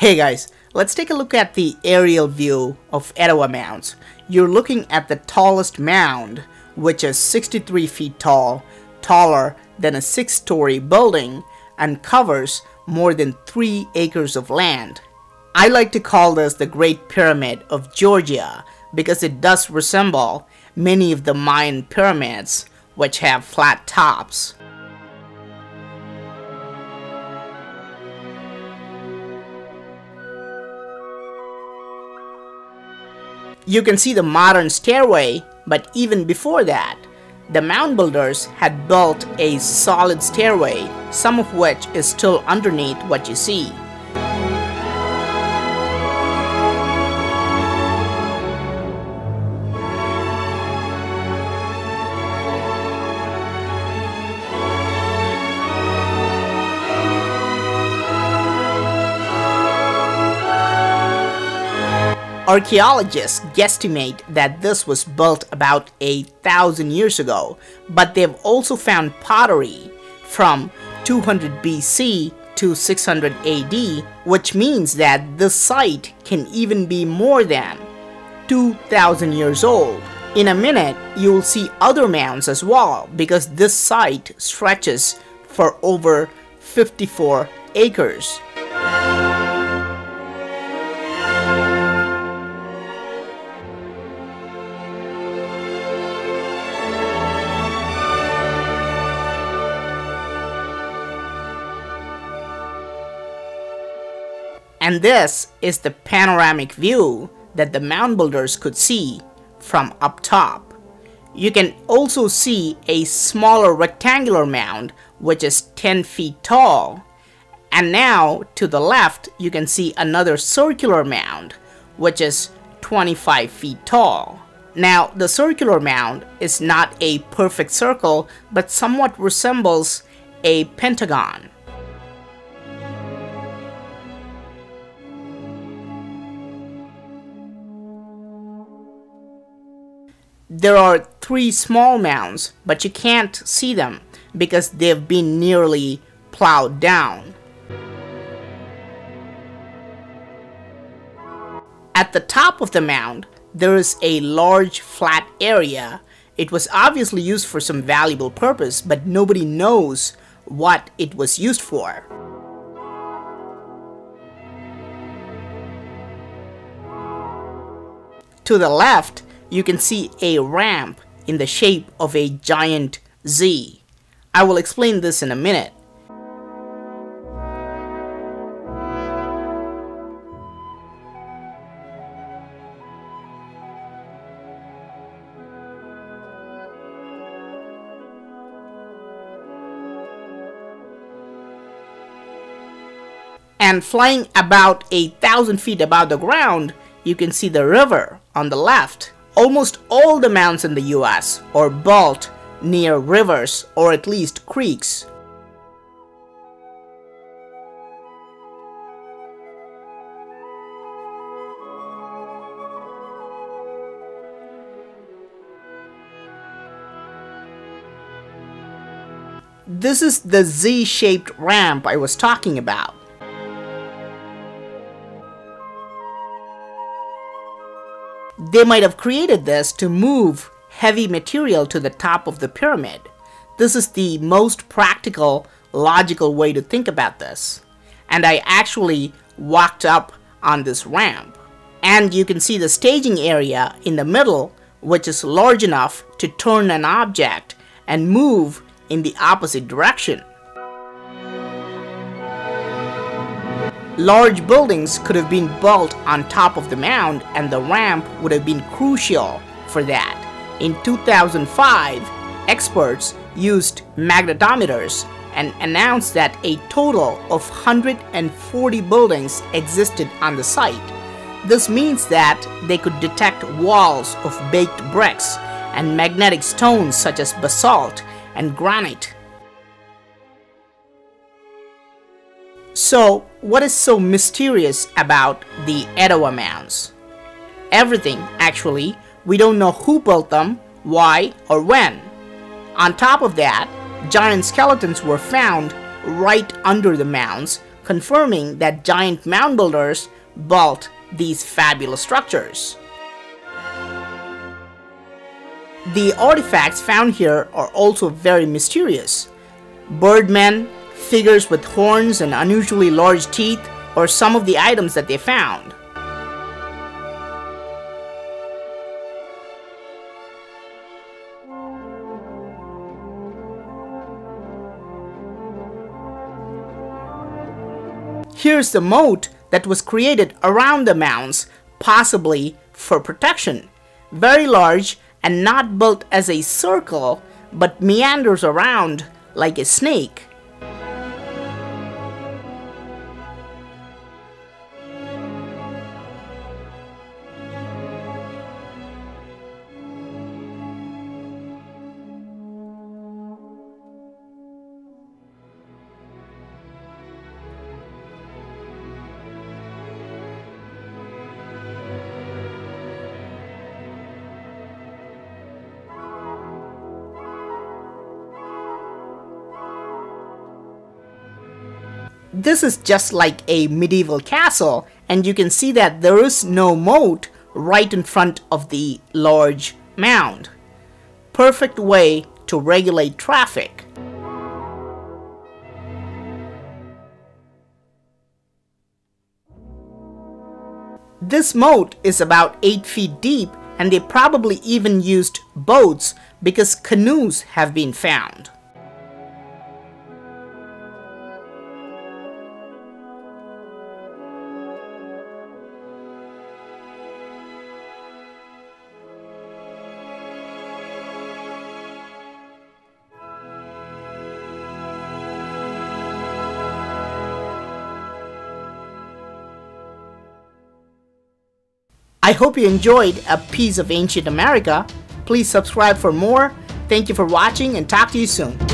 Hey guys, let's take a look at the aerial view of Etowah Mounds. You're looking at the tallest mound, which is 63 feet tall, taller than a 6-story building, and covers more than 3 acres of land. I like to call this the Great Pyramid of Georgia because it does resemble many of the Mayan pyramids, which have flat tops. You can see the modern stairway, but even before that, the mound builders had built a solid stairway, some of which is still underneath what you see. Archaeologists guesstimate that this was built about 1,000 years ago, but they've also found pottery from 200 BC to 600 AD, which means that this site can even be more than 2,000 years old. In a minute, you'll see other mounds as well, because this site stretches for over 54 acres. And this is the panoramic view that the mound builders could see from up top. You can also see a smaller rectangular mound, which is 10 feet tall. And now to the left, you can see another circular mound, which is 25 feet tall. Now the circular mound is not a perfect circle, but somewhat resembles a pentagon. There are 3 small mounds, but you can't see them because they've been nearly plowed down. At the top of the mound, there is a large flat area. It was obviously used for some valuable purpose, but nobody knows what it was used for. To the left, you can see a ramp in the shape of a giant Z. I will explain this in a minute. And flying about 1,000 feet above the ground, you can see the river on the left. Almost all the mounds in the US are built near rivers or at least creeks. This is the Z-shaped ramp I was talking about. They might have created this to move heavy material to the top of the pyramid. This is the most practical, logical way to think about this. And I actually walked up on this ramp. And you can see the staging area in the middle, which is large enough to turn an object and move in the opposite direction. Large buildings could have been built on top of the mound, and the ramp would have been crucial for that. In 2005, experts used magnetometers and announced that a total of 140 buildings existed on the site. This means that they could detect walls of baked bricks and magnetic stones such as basalt and granite. So, what is so mysterious about the Etowah Mounds? Everything, actually. We don't know who built them, why, or when. On top of that, giant skeletons were found right under the mounds, confirming that giant mound builders built these fabulous structures. The artifacts found here are also very mysterious. Birdmen, figures with horns and unusually large teeth are some of the items that they found. Here's the moat that was created around the mounds, possibly for protection. Very large and not built as a circle, but meanders around like a snake. This is just like a medieval castle, and you can see that there is no moat right in front of the large mound. Perfect way to regulate traffic. This moat is about 8 feet deep, and they probably even used boats because canoes have been found. I hope you enjoyed a piece of ancient America. Please subscribe for more. Thank you for watching and talk to you soon.